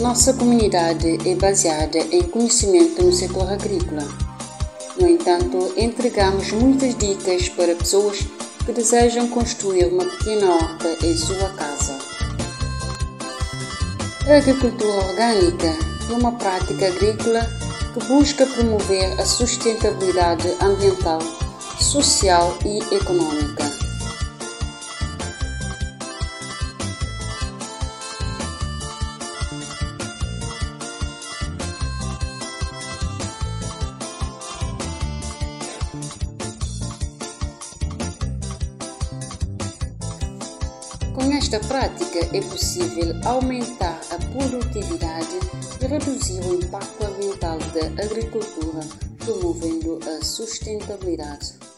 Nossa comunidade é baseada em conhecimento no setor agrícola. No entanto, entregamos muitas dicas para pessoas que desejam construir uma pequena horta em sua casa. A agricultura orgânica é uma prática agrícola que busca promover a sustentabilidade ambiental, social e econômica. Com esta prática é possível aumentar a produtividade e reduzir o impacto ambiental da agricultura, promovendo a sustentabilidade.